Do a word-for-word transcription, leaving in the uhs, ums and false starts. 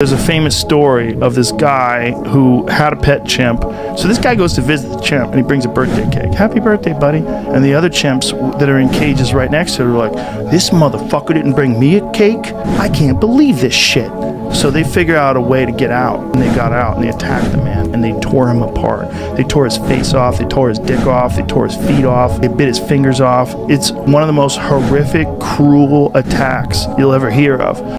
There's a famous story of this guy who had a pet chimp. So this guy goes to visit the chimp and he brings a birthday cake. Happy birthday, buddy. And the other chimps that are in cages right next to it are like, this motherfucker didn't bring me a cake? I can't believe this shit. So they figure out a way to get out, and they got out and they attacked the man and they tore him apart. They tore his face off, they tore his dick off, they tore his feet off, they bit his fingers off. It's one of the most horrific, cruel attacks you'll ever hear of.